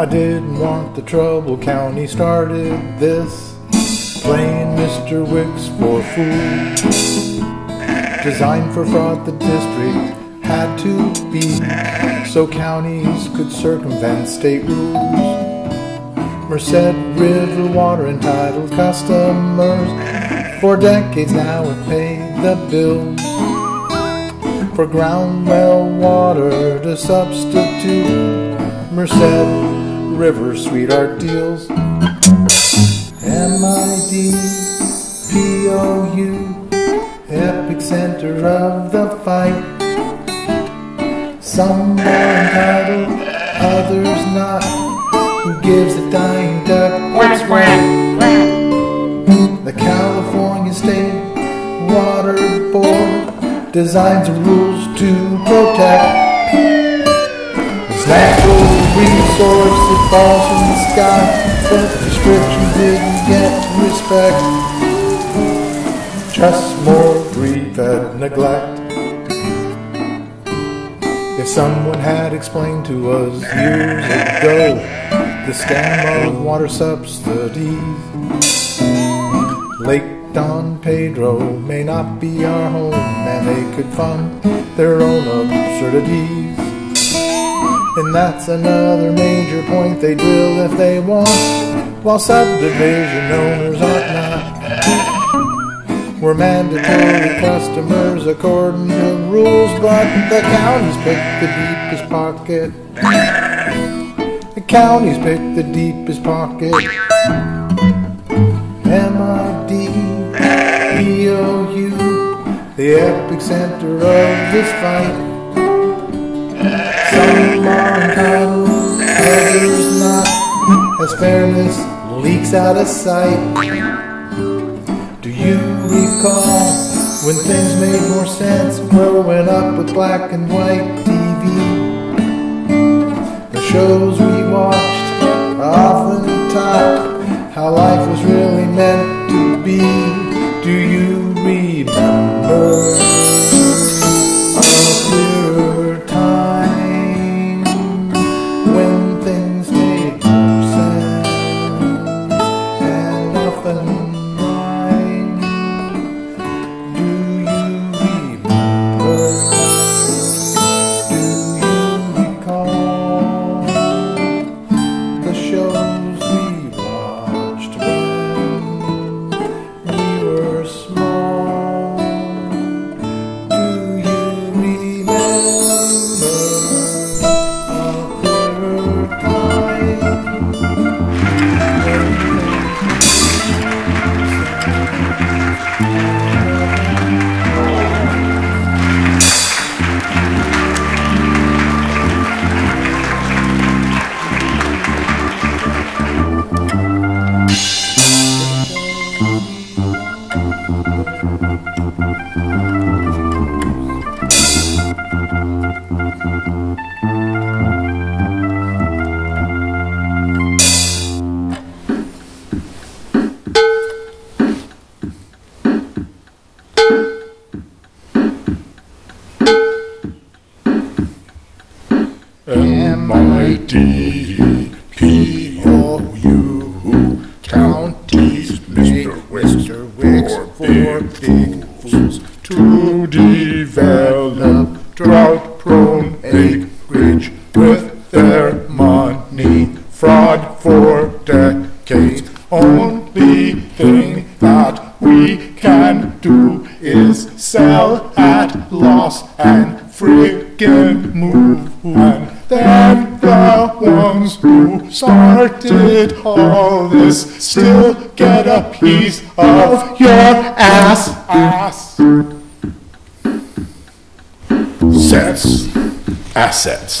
I didn't want the trouble. County started this, playing Mr. Wicks for fool. Designed for fraud, the district had to be, so counties could circumvent state rules. Merced River Water Entitled Customers, for decades now have paid the bills for ground well water to substitute Merced River sweetheart deals. MIDPOU, epic center of the fight. Some are entitled, others not. Who gives a dying duck what's right? The California State Water Board designs the rules to protect this natural resource that falls from the sky, but restrictions didn't get respect. Just more greed than neglect. If someone had explained to us years ago the scam of water subsidies, Lake Don Pedro may not be our home, and they could fund their own absurdities. And that's another major point, they drill if they want, while subdivision owners ought not. We're mandatory customers according to rules, but the counties pick the deepest pocket. Counties pick the deepest pocket. MIDPOU, the epic center of this fight. Some are entitled, others not, as fairness leaks out of sight. Do you recall when things made more sense growing up with black and white TV? The shows we watched often taught how life was really meant to be. Do you remember a clearer time when things made more sense and often rhymed? Do you recall the shows we watched when we were small? Do you remember a clearer time when things made more sense? MIDPOU, counties make Mr. Wicks for big fools to develop drought-prone acreage with their money. Fraud for decades. Only thing that we can do is sell at loss and friggin' move on. Then the ones who started all this still get a piece of your ass. Sets. Assets. Assets.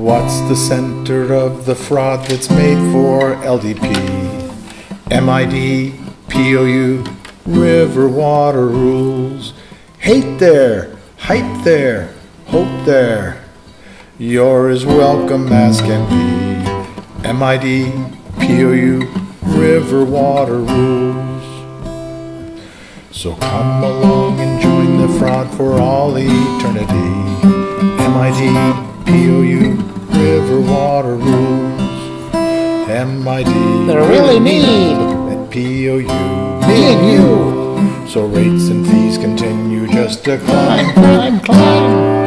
What's the center of the fraud that's made for LDP? MIDPOU, river water rules. Hate there, hype there, hope there. You're as welcome as can be. MIDPOU, river water rules. So come along and join the fraud for all eternity. MIDPOU River Water Rules. MID. They really need. And POU. Me and you. So rates and fees continue just to climb, climb, climb.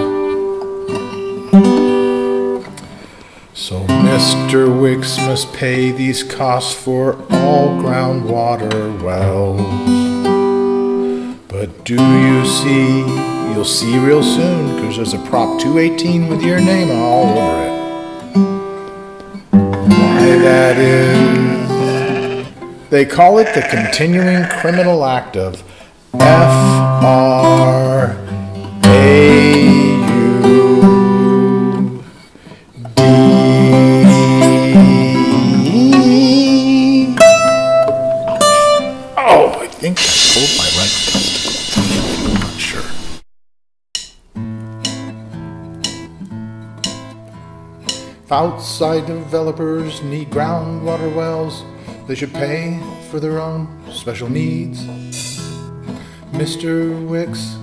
So Mr. Wicks must pay these costs for all groundwater wells. But do you see? You'll see real soon, because there's a Prop 218 with your name all over it. That is, they call it the continuing criminal act of FRAUD. Oh, I think I pulled my right testicle. I'm not sure. If outside developers need groundwater wells, they should pay for their own special needs. Mr. Wicks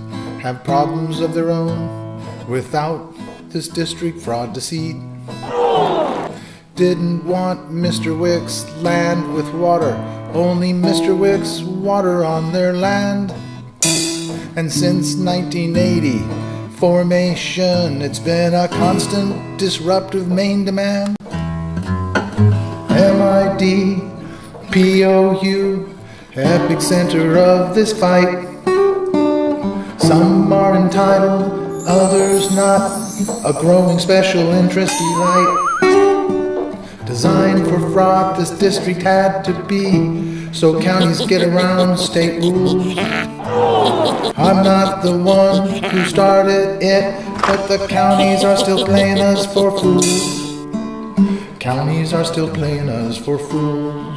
have problems of their own without this district fraud deceit. Didn't want Mr. Wicks land with water, only Mr. Wicks water on their land. And since 1980, formation, it's been a constant disruptive main demand. MIDPOU, epicenter of this fight. Some are entitled, others not. A growing special interest delight. Designed for fraud, this district had to be, so counties get around state rules. I'm not the one who started it, but the counties are still playing us for fools. Counties are still playing us for fools.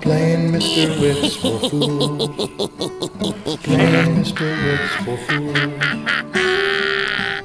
Playing Mr. Wicks for fools. Playing Mr. Wicks for fools.